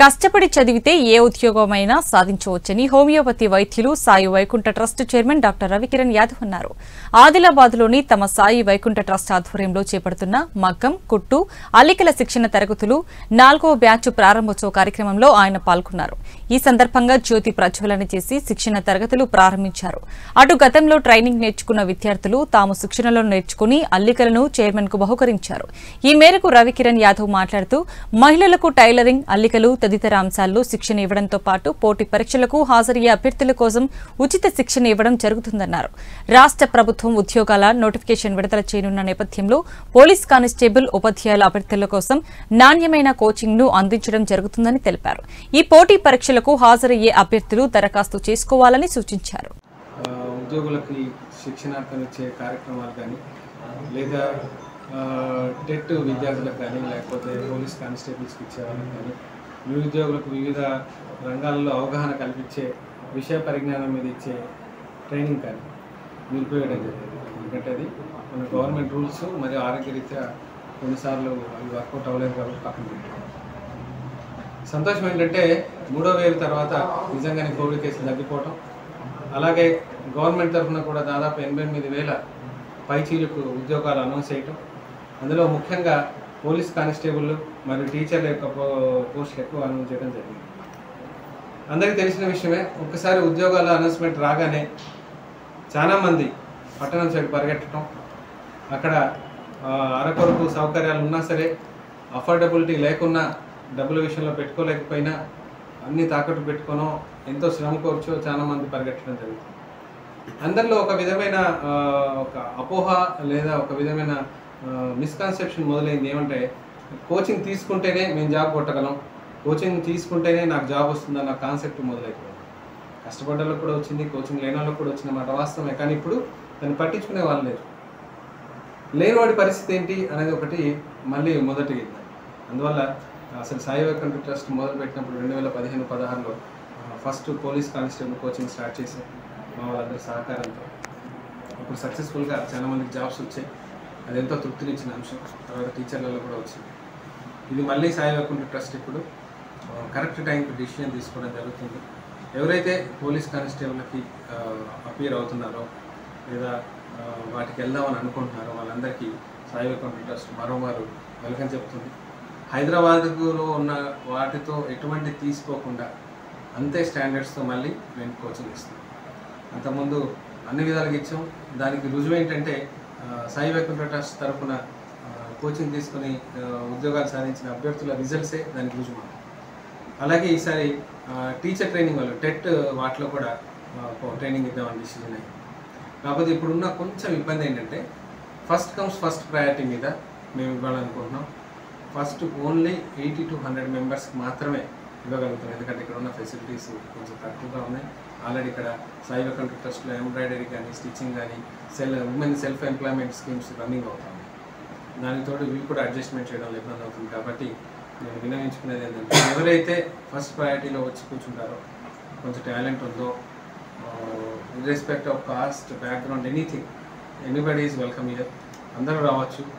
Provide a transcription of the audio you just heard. కష్టపడి చదివితే ఏ ఉద్యోగమైనా సాధించవచ్చని హోమియోపతి వైద్యులు Sai Vaikuntha trust chairman doctor Ravikiran Yadav అన్నారు. ఆదిలాబాద్లోని తమ సాయి వైకుంఠ ట్రస్ట్ ఆధ్వర్యంలో చేపడుతున్న మగ్గం, కుట్టు, అల్లికల శిక్షణ తరగతులు 4వ బ్యాచ్ ప్రారంభోత్సవ కార్యక్రమంలో ఆయన పాల్గొన్నారు. ఈ సందర్భంగా జ్యోతి ప్రజ్వలన చేసి శిక్షణ తరగతులు ప్రారంభించారు. అటు గతంలో ట్రైనింగ్ నేర్చుకున్న విద్యార్థులు తాము శిక్షణలో నేర్చుకుని అల్లికలను చైర్మన్కు బహుకరించారు. ఈ మేరకు రవికిరణ్ యాదవ్ మాట్లాడుతూ మహిళలకు టైలరింగ్, అల్లికలు తదితర అంశాల్లో శిక్షణ ఇవ్వడంతో పాటు పోటీ పరీక్షలకు హాజరయ్యే అభ్యర్థుల కోసం ఉచిత శిక్షణ ఇవ్వడం జరుగుతుందన్నారు. రాష్ట్ర ప్రభుత్వం ఉద్యోగాల నోటిఫికేషన్ విడుదల చేయనున్న నేపథ్యంలో పోలీస్ కానిస్టేబుల్ ఉపాధ్యాయుల అభ్యర్థుల కోసం నాణ్యమైన కోచింగ్ను అందించడం జరుగుతుందని తెలిపారు. ఈ పోటీ పరీక్షలకు హాజరయ్యే అభ్యర్థులు దరఖాస్తు చేసుకోవాలని సూచించారు. టెట్ విద్యార్థులకు కానీ లేకపోతే పోలీస్ కానిస్టేబుల్స్కి ఇచ్చేవాళ్ళకి కానీ నిరుద్యోగులకు వివిధ రంగాల్లో అవగాహన కల్పించే విషయ పరిజ్ఞానం మీద ఇచ్చే ట్రైనింగ్ కానీ నిలిపివేయడం జరిగింది. ఎందుకంటే అది మన గవర్నమెంట్ రూల్స్ మరియు ఆరోగ్యరీత్యా కొన్నిసార్లు అవి వర్కౌట్ అవ్వలేదు కాబట్టి పక్కన పెట్టాం. సంతోషం ఏంటంటే 3వ వేవ్ తర్వాత నిజంగానే కోవిడ్ కేసులు తగ్గిపోవటం, అలాగే గవర్నమెంట్ తరఫున కూడా దాదాపు 88,000 పైచీలకు ఉద్యోగాలు అనౌన్స్ చేయటం, అందులో ముఖ్యంగా పోలీస్ కానిస్టేబుళ్ళు మరియు టీచర్ల యొక్క పోస్టులు ఎక్కువ అనౌన్స్ చేయడం జరిగింది. అందరికీ తెలిసిన విషయమే, ఒక్కసారి ఉద్యోగాల అనౌన్స్మెంట్ రాగానే చాలామంది పట్టణం సైడ్ పరిగెట్టడం, అక్కడ అరకొరకు సౌకర్యాలు ఉన్నా సరే అఫోర్డబిలిటీ లేకున్నా డబ్బుల విషయంలో పెట్టుకోలేకపోయినా అన్నీ తాకట్టు పెట్టుకోనో ఎంతో శ్రమ కోర్చో చాలామంది పరిగెట్టడం జరుగుతుంది. అందరిలో ఒక విధమైన ఒక అపోహ లేదా ఒక విధమైన మిస్కన్సెప్షన్ మొదలైంది. ఏమంటే కోచింగ్ తీసుకుంటేనే మేము జాబ్ కొట్టగలం, కోచింగ్ తీసుకుంటేనే నాకు జాబ్ వస్తుందన్న కాన్సెప్ట్ మొదలైపోయింది. కష్టపడ్డలో కూడా వచ్చింది, కోచింగ్ లేని వాళ్ళకు కూడా వచ్చిన మాట వాస్తవమే. కానీ ఇప్పుడు దాన్ని పట్టించుకునే వాళ్ళు లేరు. లేనివాడి పరిస్థితి ఏంటి అనేది ఒకటి మళ్ళీ మొదటి. అందువల్ల అసలు సాయి వైకుంఠ ట్రస్ట్ మొదలుపెట్టినప్పుడు 2015-16లో first police constable coaching start చేశాం మా వాళ్ళందరి సహకారంతో. ఇప్పుడు సక్సెస్ఫుల్గా చాలామందికి జాబ్స్ వచ్చాయి, అదెంతో తృప్తినిచ్చిన అంశం. తర్వాత టీచర్లలో కూడా వచ్చింది. ఇది మళ్ళీ సాయి వైకుంఠ ట్రస్ట్ ఇప్పుడు కరెక్ట్ టైంకి డిసిషన్ తీసుకోవడం జరుగుతుంది. ఎవరైతే పోలీస్ కానిస్టేబుల్కి అపీర్ అవుతున్నారో లేదా వాటికి వెళ్దామని అనుకుంటున్నారో వాళ్ళందరికీ సాయి వైకుంఠ ట్రస్ట్ మరోమారు వెల్కమ్ చెప్తుంది. హైదరాబాద్లో ఉన్న వాటితో ఎటువంటి తీసుకోకుండా అంతే స్టాండర్డ్స్తో మళ్ళీ మేము కోచింగ్ ఇస్తాం. అంతకుముందు అన్ని విధాలుగా ఇచ్చాం. దానికి రుజువు ఏంటంటే సాయి వైకుంఠ ట్రస్ట్ తరఫున కోచింగ్ తీసుకుని ఉద్యోగాలు సాధించిన అభ్యర్థుల రిజల్ట్సే దానికి రుజువు. అలాగే ఈసారి టీచర్ ట్రైనింగ్ వాళ్ళు టెట్ వాటిలో కూడా ట్రైనింగ్ ఇద్దామని డిసిజన్ అయ్యింది. కాకపోతే ఇప్పుడున్న కొంచెం ఇబ్బంది ఏంటంటే ఫస్ట్ కమ్స్ ఫస్ట్ ప్రయారిటీ మీద మేము ఇవ్వాలనుకుంటున్నాం. ఫస్ట్ ఓన్లీ 80 to 100 మెంబర్స్కి మాత్రమే ఇవ్వగలుగుతాం. ఎందుకంటే ఇక్కడ ఉన్న ఫెసిలిటీస్ కొంచెం తక్కువగా ఉన్నాయి. ఆల్రెడీ ఇక్కడ సాయి వైకుంఠ ట్రస్ట్లో ఎంబ్రాయిడరీ కానీ, స్టిచ్చింగ్ కానీ, women self employment schemes running అవుతాయి. దానితోటి వీళ్ళు కూడా అడ్జస్ట్మెంట్ చేయడంలో ఇబ్బంది అవుతుంది. కాబట్టి నేను విన్నవించుకునేది ఏంటంటే ఎవరైతే ఫస్ట్ ప్రయారిటీలో వచ్చి కూర్చుంటారో, కొంచెం టాలెంట్ ఉందో, in respect of caste, background, anything, anybody is welcome here, అందరూ రావచ్చు.